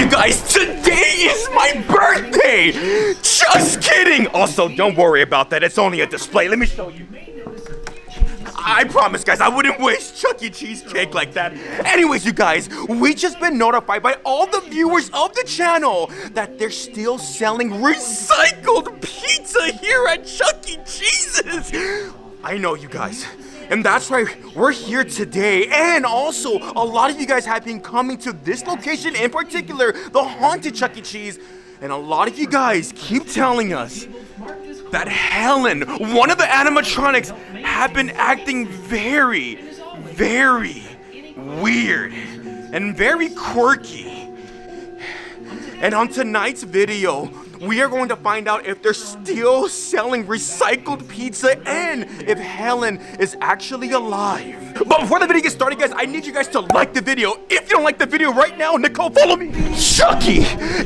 you guys, today is my birthday! Just kidding! Also, don't worry about that, it's only a display. Let me show you. I promise, guys, I wouldn't waste Chuck E. Cheese cake like that. Anyways, you guys, we just been notified by all the viewers of the channel that they're still selling recycled pizza here at Chuck E. Cheese's. I know, you guys. And that's right, we're here today, and also a lot of you guys have been coming to this location in particular, the haunted Chuck E. Cheese, and a lot of you guys keep telling us that Helen, one of the animatronics, have been acting very, very weird and very quirky. And on tonight's video, we are going to find out if they're still selling recycled pizza and if Helen is actually alive. But before the video gets started, guys, I need you guys to like the video. If you don't like the video right now, Nicole, follow me. Chuck E.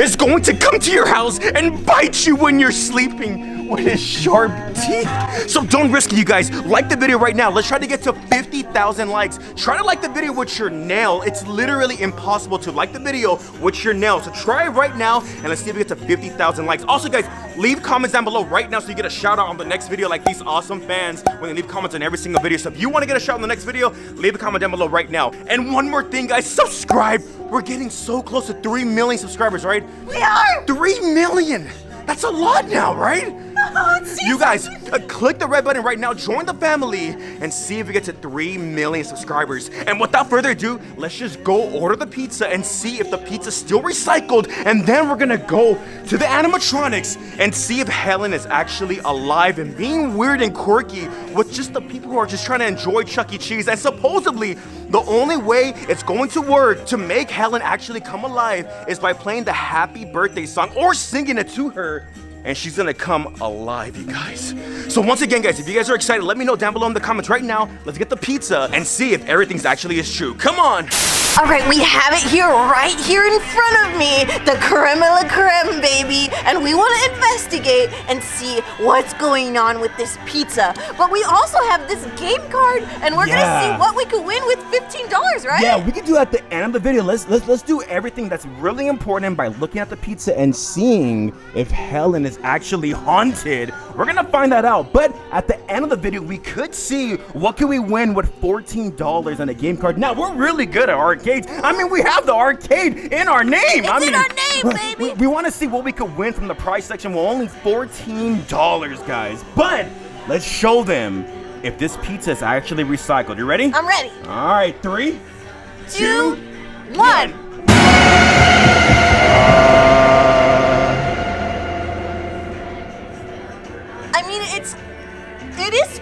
is going to come to your house and bite you when you're sleeping with his sharp teeth. So don't risk it, you guys. Like the video right now. Let's try to get to 50,000 likes. Try to like the video with your nail. It's literally impossible to like the video with your nail. So try it right now, and let's see if we get to 50,000 likes. Also, guys, leave comments down below right now so you get a shout out on the next video, like these awesome fans when they leave comments on every single video. So if you want to get a shout out on the next video, leave a comment down below right now. And one more thing, guys, subscribe. We're getting so close to 3 million subscribers, right? We are! 3 million! That's a lot now, right? You guys, click the red button right now, join the family, and see if we get to 3 million subscribers. And without further ado, let's just go order the pizza and see if the pizza's still recycled, and then we're gonna go to the animatronics and see if Helen is actually alive and being weird and quirky with just the people who are just trying to enjoy Chuck E. Cheese. And supposedly, the only way it's going to work to make Helen actually come alive is by playing the happy birthday song or singing it to her, and she's gonna come alive, you guys. So once again, guys, if you guys are excited, let me know down below in the comments right now. Let's get the pizza and see if everything's actually is true. Come on. All right, we have it here, right here in front of me, the creme de la creme, baby. And we wanna investigate and see what's going on with this pizza. But we also have this game card, and we're gonna see what we could win with $15, right? Yeah, we could do at the end of the video. Let's do everything that's really important by looking at the pizza and seeing if Helen is actually haunted. We're gonna find that out, but at the end of the video we could see what can we win with $14 on a game card. Now, we're really good at arcades. I mean, we have the arcade in our name. It's in our name, baby. We want to see what we could win from the prize section with only $14, guys, but let's show them if this pizza is actually recycled. You ready? I'm ready. All right, 3, 2, 1. It is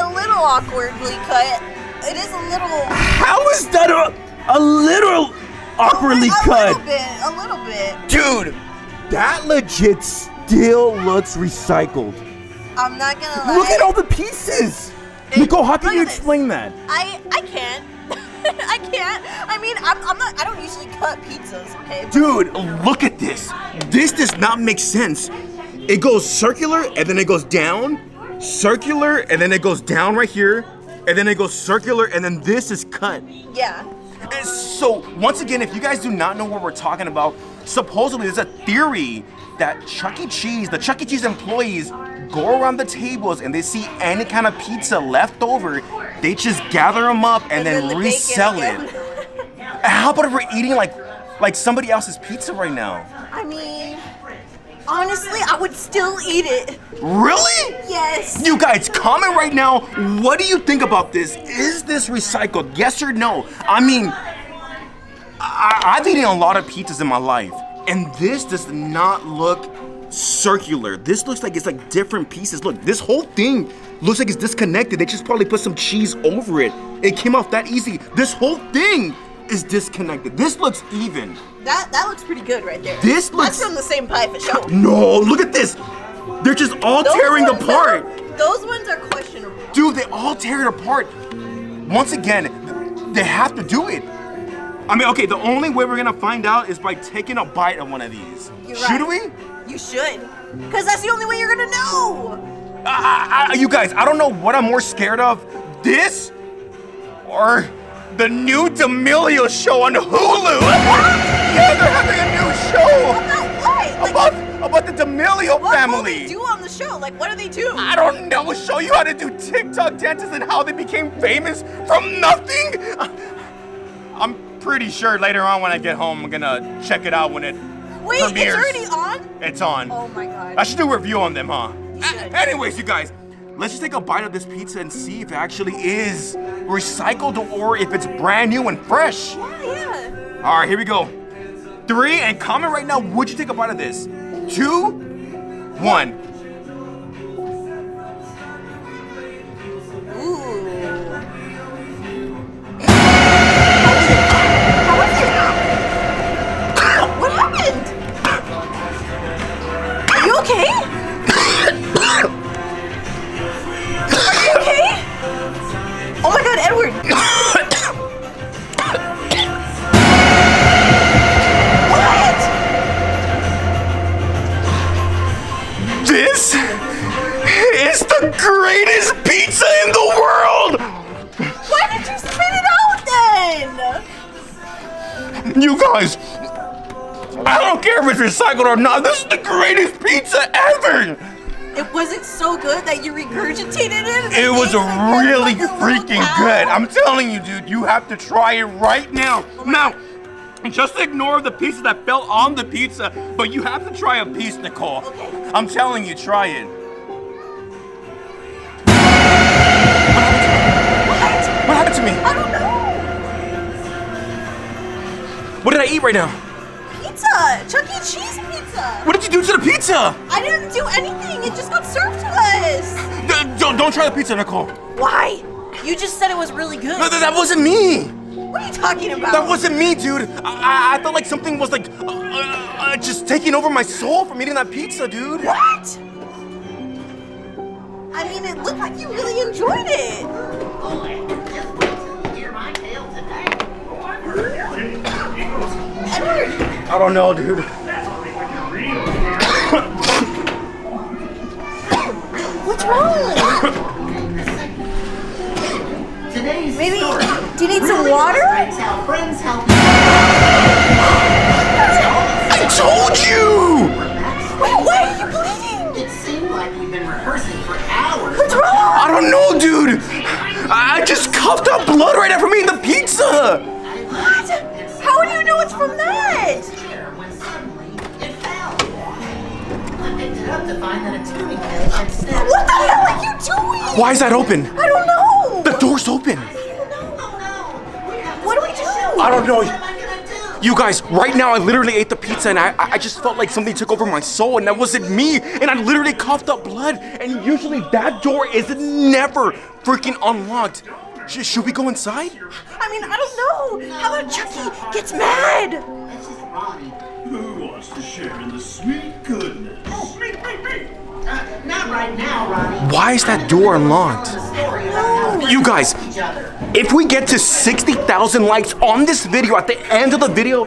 a little awkwardly cut. It is a little... How is that a little awkwardly cut? A little bit. Dude, that legit still looks recycled. I'm not gonna lie. Look at all the pieces. Nicole, how can you explain that? I can't. I can't. I mean, I don't usually cut pizzas, okay? Dude, look at this. This does not make sense. It goes circular, and then it goes down. Circular, and then it goes down right here, and then it goes circular, and then this is cut. Yeah. And so, once again, if you guys do not know what we're talking about, supposedly there's a theory that Chuck E. Cheese, the Chuck E. Cheese employees go around the tables and they see any kind of pizza left over, they just gather them up and then resell it. How about if we're eating like somebody else's pizza right now? I mean... honestly, I would still eat it. Really? Yes. You guys, comment right now. What do you think about this? Is this recycled? Yes or no? I mean, I've eaten a lot of pizzas in my life, and this does not look circular. This looks like it's like different pieces. Look, this whole thing looks like it's disconnected. They just probably put some cheese over it. It came off that easy. This whole thing is disconnected. This looks even. That looks pretty good right there. This looks... that's from the same pie for sure. No, look at this. They're just all tearing apart. Those ones are questionable. Dude, they all tear it apart. Once again, they have to do it. I mean, okay, the only way we're gonna find out is by taking a bite of one of these. You're right. Should we? You should. Because that's the only way you're gonna know. You guys, I don't know what I'm more scared of. This or... the new D'Amelio show on Hulu! Yeah, they're having a About what? About the D'Amelio family. What do they do on the show? Like, what do they do? I don't know. Show you how to do TikTok dances and how they became famous from nothing? I'm pretty sure later on when I get home, I'm gonna check it out when it premieres. Wait, it's already on? It's on. Oh my God. I should do a review on them, huh? You should. Anyways, you guys, let's just take a bite of this pizza and see if it actually is recycled or if it's brand new and fresh. Yeah, yeah. All right, here we go. 3, and comment right now, would you take a bite of this? 2, 1. Ooh. What happened? You okay? Oh my God, Edward! What? This is the greatest pizza in the world! Why did you spit it out then? You guys, I don't care if it's recycled or not, this is the greatest pizza ever! It wasn't so good that you regurgitated it? It was really freaking good. I'm telling you, dude, you have to try it right now. Now, just ignore the pieces that fell on the pizza, but you have to try a piece, Nicole. Okay. I'm telling you, try it. What happened to me? I don't know. What did I eat right now? Pizza! Chuck E. Cheese pizza! What did you do to the pizza? I didn't do anything, it just got served to us! Don't try the pizza, Nicole! Why? You just said it was really good. No, that wasn't me! What are you talking about? That wasn't me, dude! I felt like something was like, just taking over my soul from eating that pizza, dude! What? I mean, it looked like you really enjoyed it! Oh, I just wait till you hear my tale today. I don't know, dude. What's wrong? Maybe, do you need some water? I told you! Wait, why are you bleeding? It seemed like we've been rehearsing for hours. What's wrong? I don't know, dude. I just coughed up blood right after me eating the pizza. What? How do you know it's from that? When suddenly it fell. I picked it up to find that a tuning bell had snapped. What the hell are you doing? Why is that open? I don't know. The door's open. I don't know. What do we do? I don't know. What am I gonna do? You guys, right now I literally ate the pizza and I just felt like something took over my soul and that wasn't me. And I literally coughed up blood. And usually that door is never freaking unlocked. Should we go inside? I mean, I don't know. How about Chucky gets mad? This is Ronnie. Who wants to share in the sweet goodness? Oh, me. Not right now, Ronnie. Why is that door unlocked? You guys, if we get to 60,000 likes on this video, at the end of the video,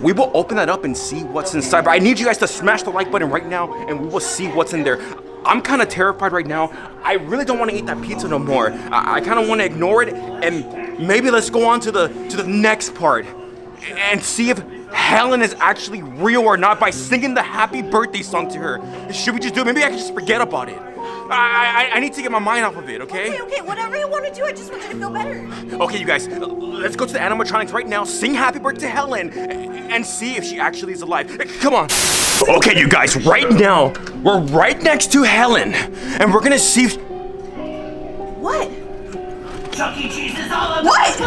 we will open that up and see what's inside. But I need you guys to smash the like button right now, and we will see what's in there. I'm kind of terrified right now. I really don't want to eat that pizza no more. I kind of want to ignore it, and maybe let's go on to the next part and see if Helen is actually real or not by singing the happy birthday song to her. Should we just do it? Maybe I can just forget about it. I need to get my mind off of it, okay? Okay, whatever you want to do, I just want you to feel better. Okay, you guys, let's go to the animatronics right now, sing happy birthday to Helen, and see if she actually is alive. Come on. Okay, you guys, right now, we're right next to Helen, and we're gonna see if... What? Chuck E. Cheese is all about what?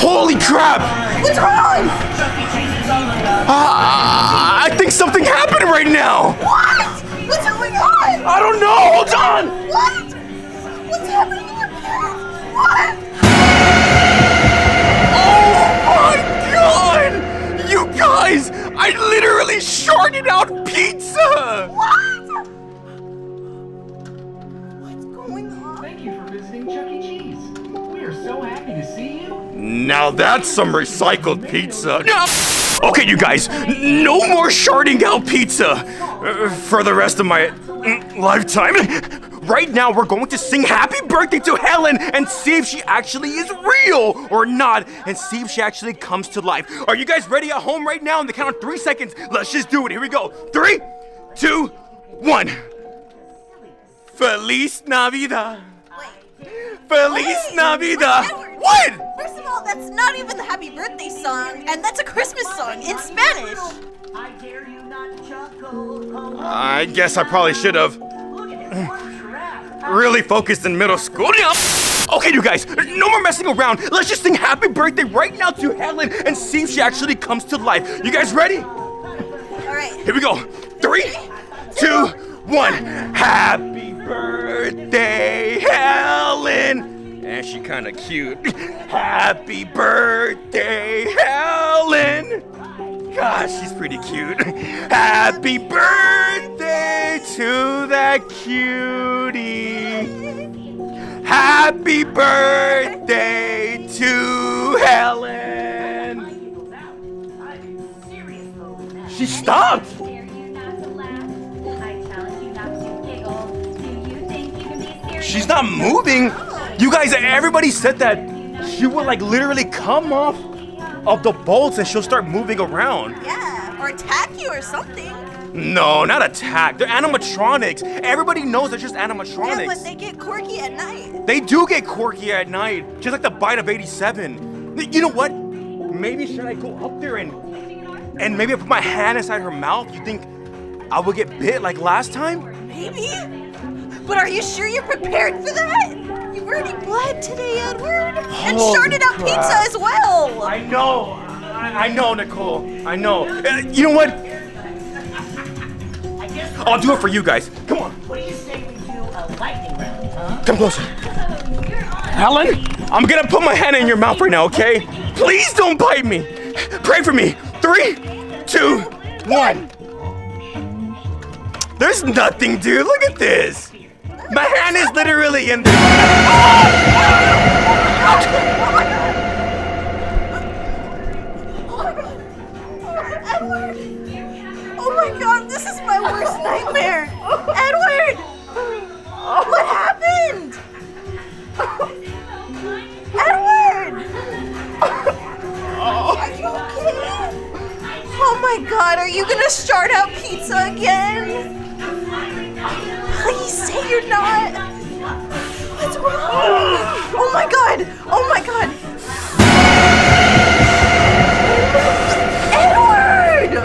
Holy crap! What's wrong? Chuck E. Cheese is all about I think something happened right now! What? What's going on? I don't know, hold on! What? What's happening in your pants? What? Oh my God! You guys, I literally shorted out pizza! What? What's going on? Thank you for visiting Chuck E. Cheese. We are so happy to see you. Now that's some recycled pizza. No! Okay, you guys, no more sharding out pizza for the rest of my lifetime. Right now, we're going to sing happy birthday to Helen and see if she actually is real or not, and see if she actually comes to life. Are you guys ready at home right now? On the count of 3 seconds, let's just do it. Here we go. 3, 2, 1. Feliz Navidad. Feliz Navidad. What? First of all, that's not even the happy birthday song, and that's a Christmas song in Spanish. I dare you not chuckle. I guess I probably should have really focused in middle school. Okay, you guys, no more messing around. Let's just sing happy birthday right now to Helen and see if she actually comes to life. You guys ready? All right. Here we go. 3, 2, 1. Happy birthday, Helen. And she kind of cute. Happy birthday, Helen. Gosh, she's pretty cute. Happy birthday to that cutie. Happy birthday to Helen. She stopped. She's not moving. You guys, everybody said that she would like literally come off of the bolts and she'll start moving around. Yeah, or attack you or something. No, not attack. They're animatronics. Everybody knows they're just animatronics. Yeah, but they get quirky at night. They do get quirky at night, just like the Bite of '87. You know what? Maybe should I go up there and maybe I put my hand inside her mouth? You think I would get bit like last time? Maybe? But are you sure you're prepared for that? You were eating blood today, Edward. And shorted out pizza as well. I know. I know, Nicole. I know. You know what? I'll do it for you guys. Come on. What do you say we do a lightning round, huh? Come closer. Helen, I'm gonna put my hand in your mouth right now, okay? Please don't bite me. Pray for me. 3, 2, 1. There's nothing, dude. Look at this. My hand is literally in there. Edward! Oh my god, this is my worst nightmare! Edward! What happened? Edward! Are you okay? Oh my god, are you gonna start out pizza again? Please say you're not. What's wrong? Oh my god! Oh my god! Edward!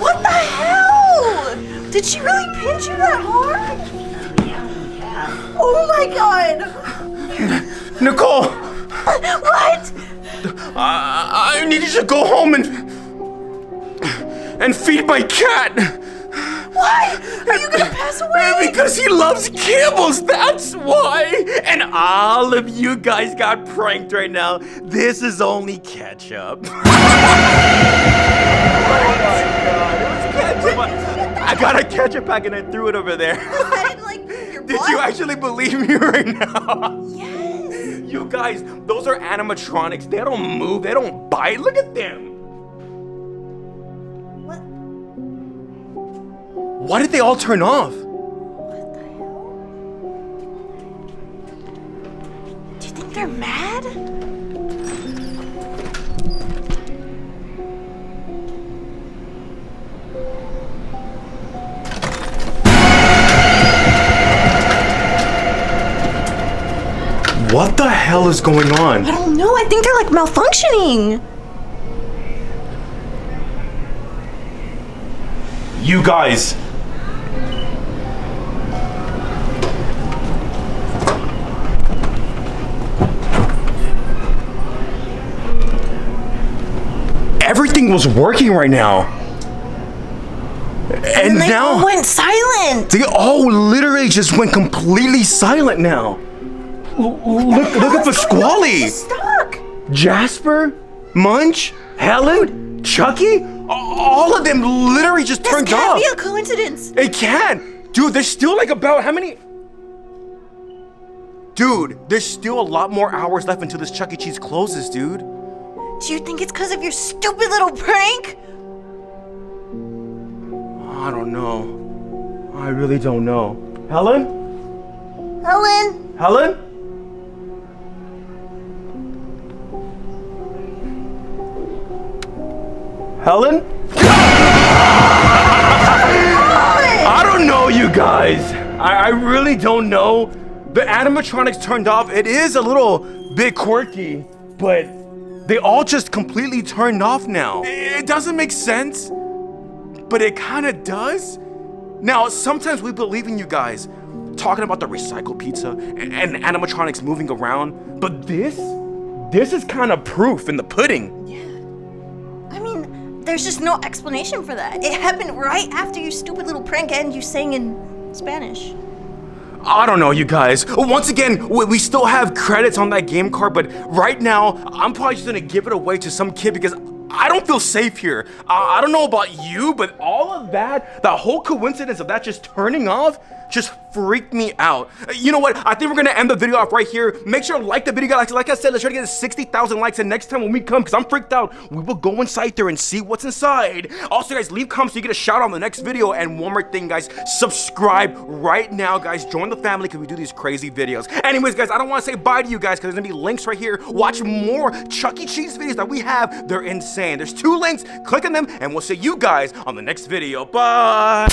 What the hell? Did she really pinch you that hard? Oh my god! Nicole! What? I needed to go home and feed my cat! Why? Are you gonna pass away? Because he loves kibbles, that's why! And all of you guys got pranked right now. This is only ketchup. Oh my god, it was ketchup. I got a ketchup packet and I threw it over there. Did you actually believe me right now? Yes. You guys, those are animatronics. They don't move, they don't bite. Look at them. Why did they all turn off? What the hell? Do you think they're mad? What the hell is going on? I don't know. I think they're like malfunctioning. You guys. Everything was working right now. And they now all went silent. They all literally just went completely silent now. Look at the Squally. Stuck. Jasper, Munch, Helen, Chucky, all of them literally just turned off. This can't be a coincidence. It can't. Dude, there's still like about how many? Dude, there's still a lot more hours left until this Chuck E. Cheese closes, dude. Do you think it's because of your stupid little prank? I don't know. I really don't know. Helen? Helen? Helen? Helen? I don't know, you guys. I really don't know. The animatronics turned off. It is a little bit quirky, but they all just completely turned off now. It doesn't make sense, but it kind of does. Now, sometimes we believe in you guys, talking about the recycled pizza and animatronics moving around, but this is kind of proof in the pudding. Yeah. I mean, there's just no explanation for that. It happened right after your stupid little prank and you sang in Spanish. I don't know, you guys. Once again, we still have credits on that game card, but right now, I'm probably just gonna give it away to some kid because I don't feel safe here. I don't know about you, but all of that whole coincidence of that just turning off just freaked me out. You know what? I think we're gonna end the video off right here. Make sure to like the video, guys. Like I said, let's try to get 60,000 likes, and next time when we come, because I'm freaked out, we will go inside there and see what's inside. Also, guys, leave comments so you get a shout out on the next video. And one more thing, guys, subscribe right now, guys. Join the family because we do these crazy videos. Anyways, guys, I don't want to say bye to you guys because there's gonna be links right here. Watch more Chuck E. Cheese videos that we have. They're insane. There's 2 links. Click on them, and we'll see you guys on the next video. Bye.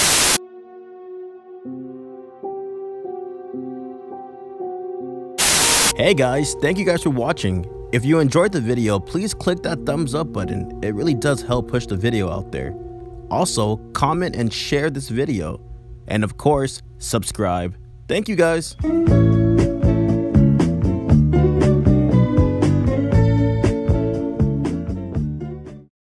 Hey guys, thank you guys for watching. If you enjoyed the video, please click that thumbs up button. It really does help push the video out there. Also, comment and share this video. And of course, subscribe. Thank you guys.